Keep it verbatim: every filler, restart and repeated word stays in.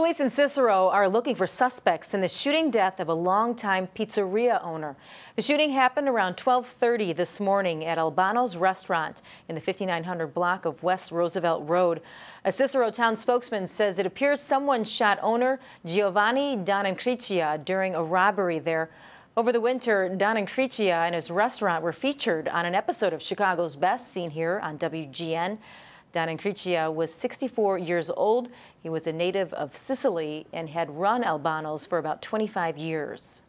Police in Cicero are looking for suspects in the shooting death of a longtime pizzeria owner. The shooting happened around twelve thirty this morning at Albano's restaurant in the fifty-nine hundred block of West Roosevelt Road. A Cicero town spokesman says it appears someone shot owner Giovanni Donancricchia during a robbery there. Over the winter, Donancricchia and his restaurant were featured on an episode of Chicago's Best, seen here on W G N. Donancricchia was sixty-four years old. He was a native of Sicily and had run Albano's for about twenty-five years.